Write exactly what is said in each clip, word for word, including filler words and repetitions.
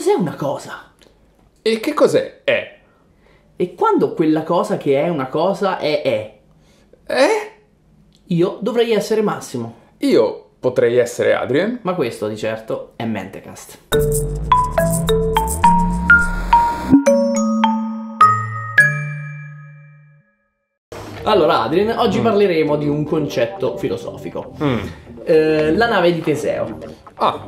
cos'è una cosa? E che cos'è? È. E quando quella cosa che è una cosa è è? Eh? Io dovrei essere Massimo. Io potrei essere Adrien. Ma questo di certo è Mentecast. Allora Adrien, oggi mm. parleremo di un concetto filosofico. Mm. Eh, la nave di Teseo. Ah.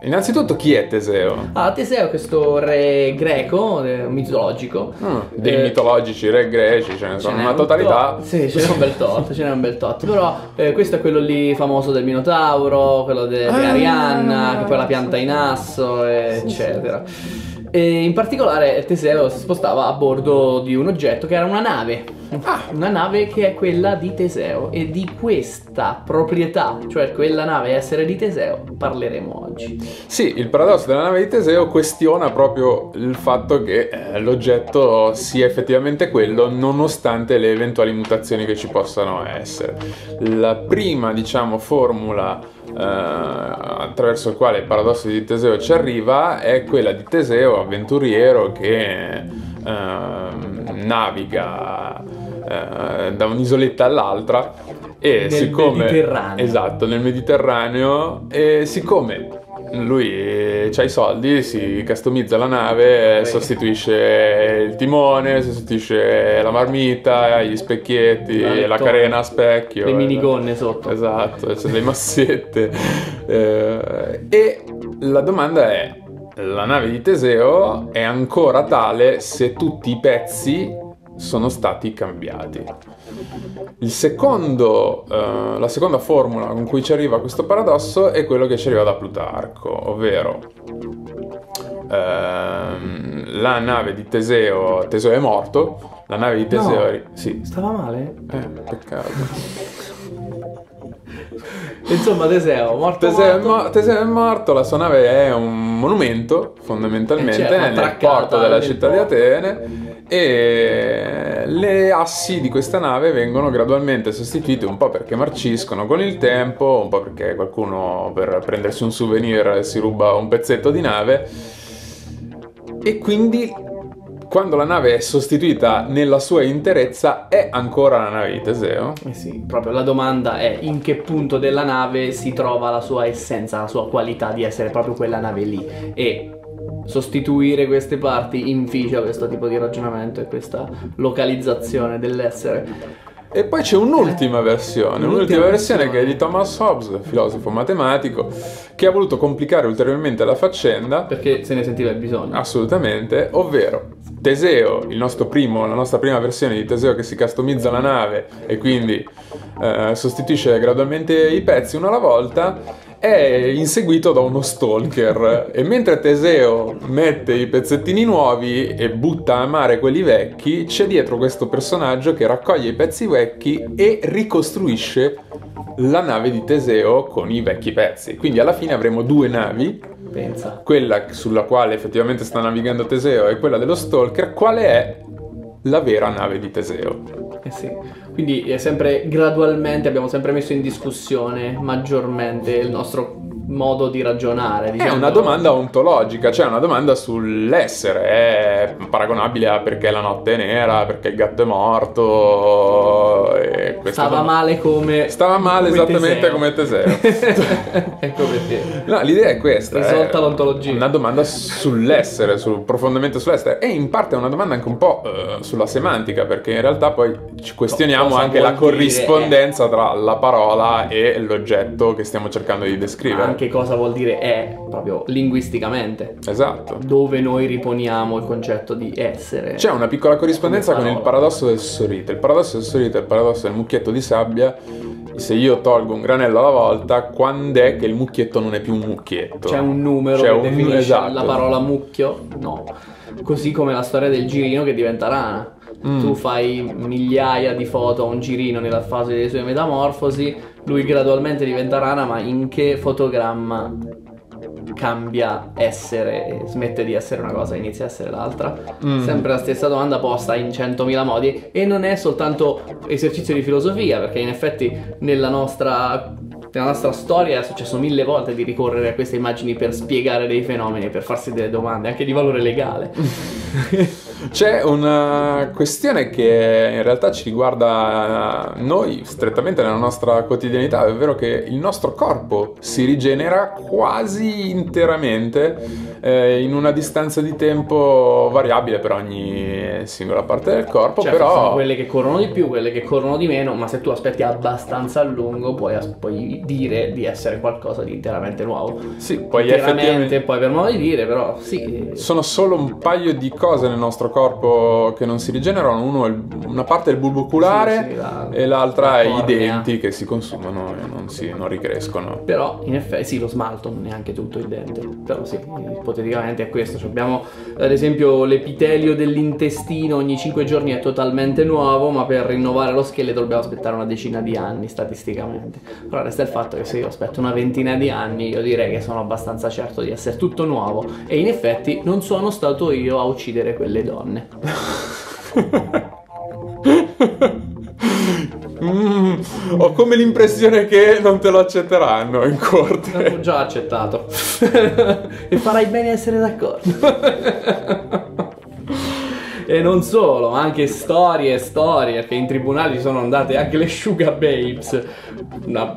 Innanzitutto chi è Teseo? Ah, Teseo è questo re greco, eh, mitologico. Mm, dei eh, mitologici, re greci, ce ne sono ce una un totalità. To- sì, ce n'è un bel tot, ce n'è un bel tot. Però eh, questo è quello lì famoso del Minotauro, quello di de- ah, Arianna, che poi la pianta in asso, eh, sì, eccetera. Sì. E in particolare Teseo si spostava a bordo di un oggetto che era una nave. Ah, una nave che è quella di Teseo, e di questa proprietà, cioè quella nave essere di Teseo, parleremo oggi. Sì, il paradosso della nave di Teseo questiona proprio il fatto che eh, l'oggetto sia effettivamente quello, nonostante le eventuali mutazioni che ci possano essere. La prima, diciamo, formula eh, attraverso il quale il paradosso di Teseo ci arriva è quella di Teseo, avventuriero che eh, naviga Uh, da un'isoletta all'altra e nel siccome Mediterraneo. Esatto, nel Mediterraneo, e siccome lui c'ha i soldi, si customizza la nave, sostituisce il timone, sostituisce la marmita, gli specchietti, la, la carena a specchio, le minigonne sotto, esatto, cioè le massette. uh, e la domanda è: la nave di Teseo è ancora tale se tutti i pezzi sono stati cambiati? Il secondo, eh, la seconda formula con cui ci arriva questo paradosso è quello che ci arriva da Plutarco, ovvero ehm, la nave di Teseo, Teseo è morto, la nave di Teseo... No, sì. Stava male? Eh, peccato. Insomma, Teseo, morto, Teseo, morto. È mo- Teseo è morto, la sua nave è un monumento, fondamentalmente, eh, nel porto della città porto. di Atene, e le assi di questa nave vengono gradualmente sostituite, un po' perché marciscono con il tempo, un po' perché qualcuno per prendersi un souvenir si ruba un pezzetto di nave, e quindi... quando la nave è sostituita nella sua interezza, è ancora la nave di Teseo? Eh sì, proprio la domanda è: in che punto della nave si trova la sua essenza, la sua qualità di essere proprio quella nave lì? E sostituire queste parti inficia questo tipo di ragionamento e questa localizzazione dell'essere. E poi c'è un'ultima versione, un'ultima, un'ultima versione, versione che è di Thomas Hobbes, filosofo matematico, che ha voluto complicare ulteriormente la faccenda. Perché se ne sentiva il bisogno. Assolutamente, ovvero Teseo, il nostro primo, la nostra prima versione di Teseo che si customizza la nave e quindi eh, sostituisce gradualmente i pezzi uno alla volta, è inseguito da uno stalker e mentre Teseo mette i pezzettini nuovi e butta a mare quelli vecchi, c'è dietro questo personaggio che raccoglie i pezzi vecchi e ricostruisce la nave di Teseo con i vecchi pezzi. Quindi alla fine avremo due navi. Pensa. Quella sulla quale effettivamente sta navigando Teseo e quella dello stalker. Qual è la vera nave di Teseo? Eh sì, quindi è sempre gradualmente, abbiamo sempre messo in discussione maggiormente il nostro modo di ragionare, diciamo. È una domanda ontologica, cioè una domanda sull'essere, è paragonabile a perché la notte è nera, perché il gatto è morto, e stava dom- male come stava male come esattamente Teseo. come Teseo. Ecco perché. No, l'idea è questa, risolta è l'ontologia. Una domanda sull'essere, sul, profondamente sull'essere, e in parte è una domanda anche un po' uh, sulla semantica, perché in realtà poi ci questioniamo Cosa anche la corrispondenza dire, eh. tra la parola e l'oggetto che stiamo cercando di descrivere. Anche Che cosa vuol dire è, proprio linguisticamente. Esatto. Dove noi riponiamo il concetto di essere. C'è una piccola corrispondenza con il paradosso del sorrito. Il paradosso del sorrito è il paradosso del mucchietto di sabbia. Se io tolgo un granello alla volta, quando è che il mucchietto non è più un mucchietto? C'è un numero C'è che un definisce nu- esatto. la parola mucchio? No. Così come la storia del girino che diventa rana. Mm. Tu fai migliaia di foto a un girino nella fase delle sue metamorfosi, lui gradualmente diventa rana, ma in che fotogramma cambia essere, smette di essere una cosa, inizia a essere l'altra? Mm. Sempre la stessa domanda posta in centomila modi, e non è soltanto esercizio di filosofia, perché in effetti nella nostra Nella nostra storia è successo mille volte di ricorrere a queste immagini per spiegare dei fenomeni, per farsi delle domande, anche di valore legale. C'è una questione che in realtà ci riguarda noi strettamente nella nostra quotidianità, ovvero che il nostro corpo si rigenera quasi interamente eh, in una distanza di tempo variabile per ogni singola parte del corpo, cioè, però sono quelle che corrono di più, quelle che corrono di meno, ma se tu aspetti abbastanza a lungo puoi, puoi dire di essere qualcosa di interamente nuovo. Sì, puoi interamente, effettivamente... puoi per modo di dire, però sì. Sono solo un paio di cose nel nostro corpo che non si rigenerano. Uno è il, una parte del bulbo oculare, sì, sì, la, e l'altra la è i denti che si consumano e non, si, non ricrescono. Però in effetti sì, lo smalto non è neanche tutto il dente, però sì, ipoteticamente è questo. Cioè, abbiamo ad esempio l'epitelio dell'intestino, ogni cinque giorni è totalmente nuovo, ma per rinnovare lo scheletro dobbiamo aspettare una decina di anni statisticamente. Però resta il fatto che se io aspetto una ventina di anni io direi che sono abbastanza certo di essere tutto nuovo, e in effetti non sono stato io a uccidere quelle donne. mm, ho come l'impressione che non te lo accetteranno in corte. L'ho già accettato. E farai bene a essere d'accordo. E non solo, ma anche storie, storie, perché in tribunali sono andate anche le Sugababes, una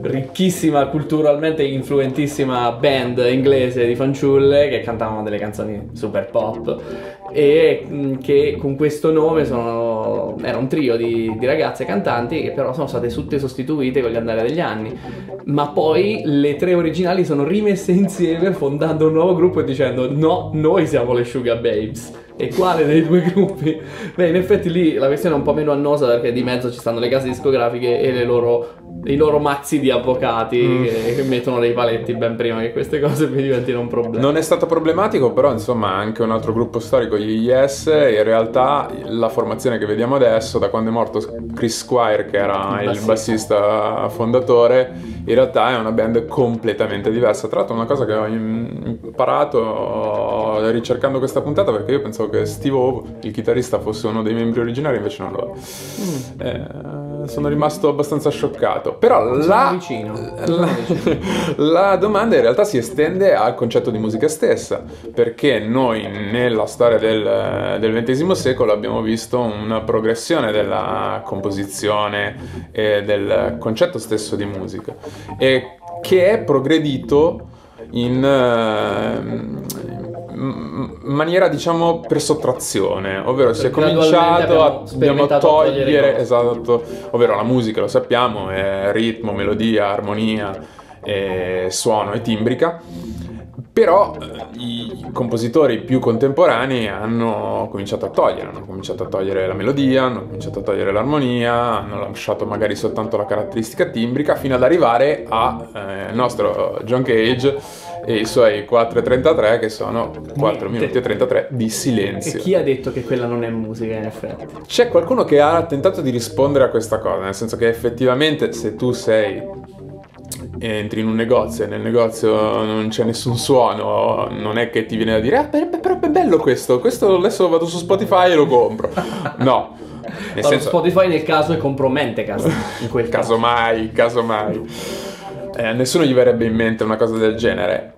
ricchissima, culturalmente influentissima band inglese di fanciulle che cantavano delle canzoni super pop e che con questo nome sono, era un trio di, di ragazze cantanti che però sono state tutte sostituite con gli andare degli anni, ma poi le tre originali sono rimesse insieme fondando un nuovo gruppo e dicendo no, noi siamo le Sugababes. E quale dei due gruppi? Beh, in effetti lì la questione è un po' meno annosa, perché di mezzo ci stanno le case discografiche e le loro, i loro mazzi di avvocati mm. che, che mettono dei paletti ben prima che queste cose mi diventino un problema. Non è stato problematico, però insomma anche un altro gruppo storico, gli Yes, in realtà la formazione che vediamo adesso, da quando è morto Chris Squire, che era il bassista, il bassista fondatore, in realtà è una band completamente diversa. Tra l'altro una cosa che ho imparato ricercando questa puntata, perché io pensavo che Steve Howe, il chitarrista, fosse uno dei membri originari, invece non lo è. Mm. Eh, sono rimasto abbastanza scioccato. Però la, vicino. La, la domanda in realtà si estende al concetto di musica stessa, perché noi nella storia del, del ventesimo secolo abbiamo visto una progressione della composizione e del concetto stesso di musica, e che è progredito in... Uh, maniera, diciamo, per sottrazione, ovvero si è cominciato a dobbiamo togliere, esatto, ovvero la musica, lo sappiamo, è ritmo, melodia, armonia, è suono e timbrica. Però i compositori più contemporanei hanno cominciato a togliere, hanno cominciato a togliere la melodia, hanno cominciato a togliere l'armonia, hanno lasciato magari soltanto la caratteristica timbrica, fino ad arrivare al eh, nostro John Cage e i suoi quattro e trentatré, che sono quattro minuti e trentatré di silenzio. E chi ha detto che quella non è musica, in effetti? C'è qualcuno che ha tentato di rispondere a questa cosa, nel senso che effettivamente se tu sei... entri in un negozio e nel negozio non c'è nessun suono, non è che ti viene da dire ah, però è bello questo, questo adesso vado su Spotify e lo compro. No, nel senso... Spotify nel caso è compromette caso, in quel caso. Casomai, casomai eh, nessuno gli verrebbe in mente una cosa del genere.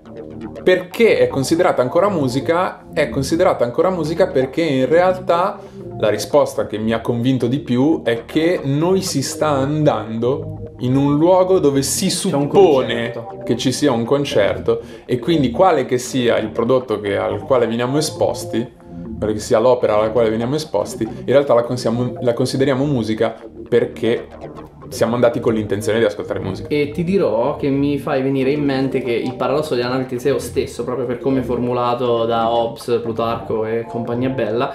Perché è considerata ancora musica? È considerata ancora musica perché in realtà la risposta che mi ha convinto di più è che noi si sta andando in un luogo dove si suppone che ci sia un concerto, e quindi quale che sia il prodotto che, al quale veniamo esposti, quale che sia l'opera alla quale veniamo esposti, in realtà la, consiamo, la consideriamo musica perché siamo andati con l'intenzione di ascoltare musica. E ti dirò che mi fai venire in mente che il paradosso della Nave di Teseo stesso, proprio per come è formulato da Hobbes, Plutarco e compagnia bella,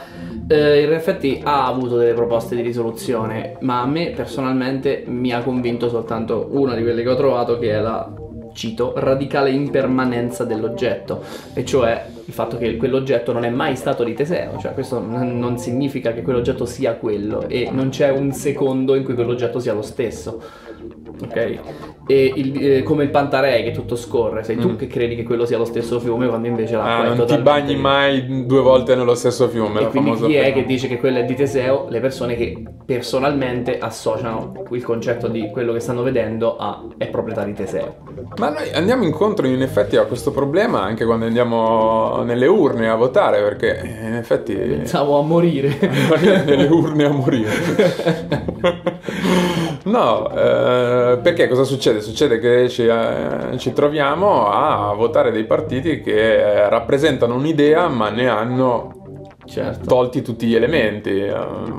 eh, in effetti ha avuto delle proposte di risoluzione, ma a me personalmente mi ha convinto soltanto una di quelle che ho trovato, che è la, cito, radicale impermanenza dell'oggetto, e cioè il fatto che quell'oggetto non è mai stato di Teseo, cioè questo non significa che quell'oggetto sia quello, e non c'è un secondo in cui quell'oggetto sia lo stesso. ok? E il, eh, come il Pantarei che tutto scorre, sei mm. tu che credi che quello sia lo stesso fiume quando invece l'acqua ah, è non totalmente... ti bagni mai due volte nello stesso fiume. E la quindi famosa chi è che dice che quello è di Teseo? Le persone che personalmente associano il concetto di quello che stanno vedendo a è proprietà di Teseo. Ma noi andiamo incontro in effetti a questo problema anche quando andiamo nelle urne a votare, perché in effetti pensavo a morire nelle urne a morire. No, eh, perché cosa succede? Succede che ci, eh, ci troviamo a votare dei partiti che eh, rappresentano un'idea ma ne hanno certo. tolti tutti gli elementi.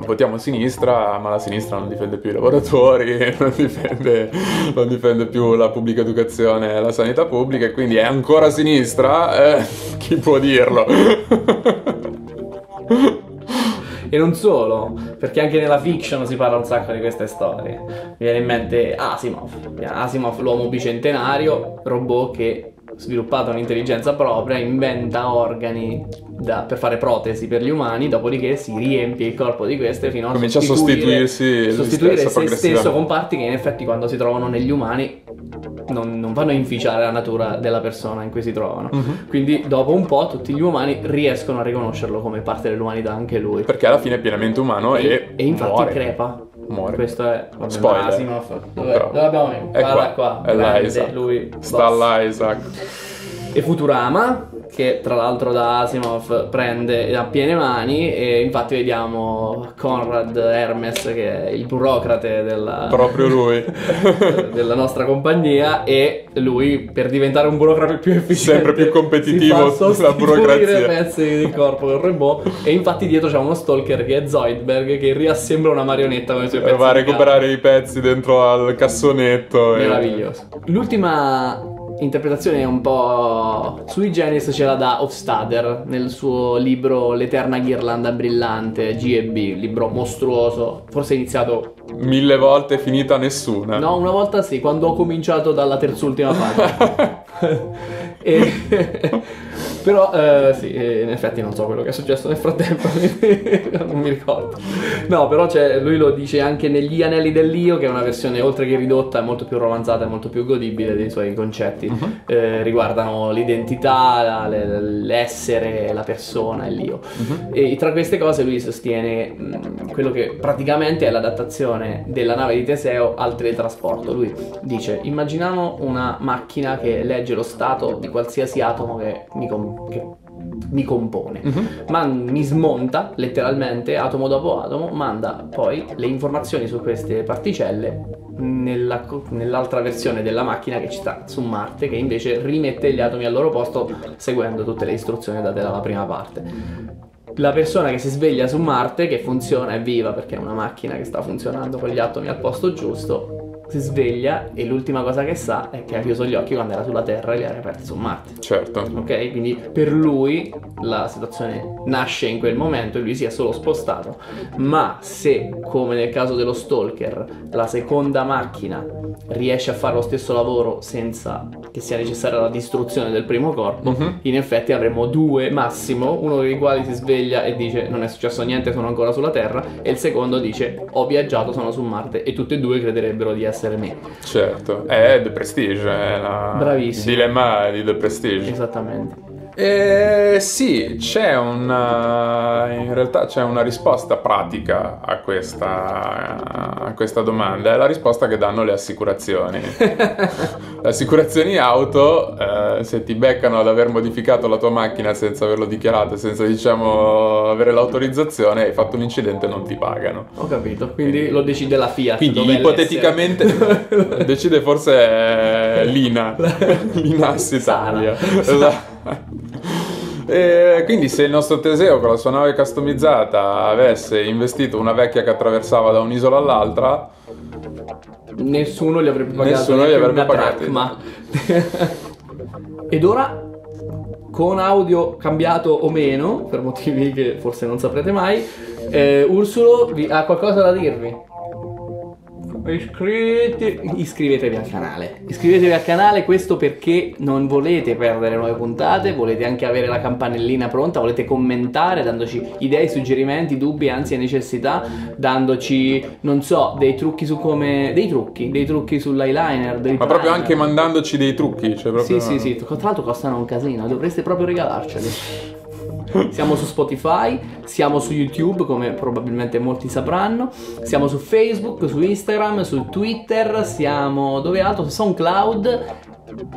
Votiamo a sinistra, ma la sinistra non difende più i lavoratori, non difende, non difende più la pubblica educazione e la sanità pubblica, e quindi è ancora a sinistra, eh, chi può dirlo? E non solo, perché anche nella fiction si parla un sacco di queste storie. Mi viene in mente Asimov, Asimov l'uomo bicentenario, robot che, sviluppata un'intelligenza propria, inventa organi da, per fare protesi per gli umani, dopodiché si riempie il corpo di queste fino a comincia sostituire, a sostituirsi sostituire se stesso con parti che in effetti quando si trovano negli umani non, non vanno a inficiare la natura della persona in cui si trovano. Uh-huh. Quindi dopo un po' tutti gli umani riescono a riconoscerlo come parte dell'umanità anche lui, perché alla fine è pienamente umano e, e, e infatti muore. crepa muore. Questo è spoiler. Asimov. Dove, dove abbiamo messo? È qua, qua. È là, Isaac. Lui, sta là Isaac. E Futurama, che tra l'altro da Asimov prende a piene mani, e infatti vediamo Conrad Hermes, che è il burocrate della, proprio lui della nostra compagnia, e lui per diventare un burocrate più efficiente, sempre più competitivo sulla burocrazia, pezzi di corpo del robot, e infatti dietro c'è uno stalker che è Zoidberg, che riassembla una marionetta con i suoi pezzi, va a recuperare i pezzi dentro al cassonetto. Meraviglioso. E... l'ultima interpretazione un po' sui generis ce la dà Hofstadter nel suo libro L'eterna ghirlanda brillante, G e B, libro mostruoso, forse iniziato mille volte, finita nessuna. No, una volta sì, quando ho cominciato dalla terz'ultima pagina. E... però eh, sì, in effetti non so quello che è successo nel frattempo. Non mi ricordo. No, però c'è, lui lo dice anche negli Anelli dell'Io, che è una versione oltre che ridotta, è molto più romanzata e molto più godibile dei suoi concetti. Uh-huh. eh, riguardano l'identità, la, le, l'essere, la persona e l'io. Uh-huh. E tra queste cose lui sostiene mh, quello che praticamente è l'adattazione della nave di Teseo al teletrasporto. Lui dice: immaginiamo una macchina che legge lo stato di qualsiasi atomo che mi compone, che mi compone, uh-huh. ma mi smonta letteralmente atomo dopo atomo, manda poi le informazioni su queste particelle nella, nell'altra versione della macchina che ci sta su Marte, che invece rimette gli atomi al loro posto seguendo tutte le istruzioni date dalla prima parte. La persona che si sveglia su Marte, che funziona, è viva perché è una macchina che sta funzionando con gli atomi al posto giusto, si sveglia e l'ultima cosa che sa è che ha chiuso gli occhi quando era sulla Terra e li ha riaperti su Marte. Certo. Ok? Quindi per lui la situazione nasce in quel momento e lui si è solo spostato. Ma se, come nel caso dello stalker, la seconda macchina riesce a fare lo stesso lavoro senza che sia necessaria la distruzione del primo corpo, mm-hmm. in effetti avremo due massimo, uno dei quali si sveglia e dice non è successo niente, sono ancora sulla Terra, e il secondo dice ho viaggiato, sono su Marte, e tutti e due crederebbero di essere me. Certo, è The Prestige, è la... bravissimo. Il dilemma di The Prestige. Esattamente. Eh, sì, c'è una, in realtà c'è una risposta pratica a questa, a questa domanda, è la risposta che danno le assicurazioni. Le assicurazioni auto, eh, se ti beccano ad aver modificato la tua macchina senza averlo dichiarato, senza diciamo avere l'autorizzazione, hai fatto un incidente e non ti pagano. Ho capito, quindi eh, lo decide la Fiat. Quindi ipoteticamente decide forse eh, L'Ina, Ina Assitalia. Esatto. E quindi se il nostro Teseo con la sua nave customizzata avesse investito una vecchia che attraversava da un'isola all'altra, nessuno gli avrebbe pagato, nessuno gli avrebbe pagato. Ma ed ora, con audio cambiato o meno per motivi che forse non saprete mai, eh, Ursulo vi ha qualcosa da dirvi. Iscrivete... iscrivetevi al canale, iscrivetevi al canale, questo perché non volete perdere nuove puntate, volete anche avere la campanellina pronta, volete commentare dandoci idee, suggerimenti, dubbi, anzi necessità, dandoci, non so, dei trucchi su come... dei trucchi, dei trucchi sull'eyeliner, dei... ma proprio anche mandandoci dei trucchi, cioè proprio... Sì, sì, sì, tra l'altro costano un casino, dovreste proprio regalarceli. Siamo su Spotify, siamo su YouTube, come probabilmente molti sapranno, siamo su Facebook, su Instagram, su Twitter, siamo dove altro? Su SoundCloud,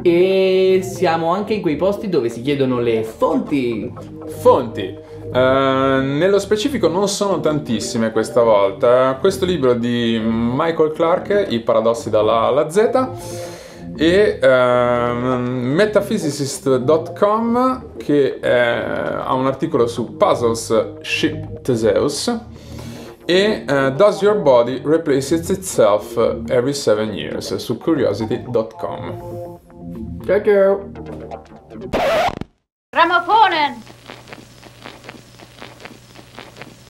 e siamo anche in quei posti dove si chiedono le fonti. Fonti. Uh, nello specifico non sono tantissime questa volta. Questo libro di Michael Clarke, I paradossi dalla A alla Z, e uh, Metaphysicist punto com, che è, ha un articolo su Puzzles Ship Theseus, e uh, Does Your Body Replace Itself Every Seven Years su Curiosity punto com. Ciao ciao. Gramofonen.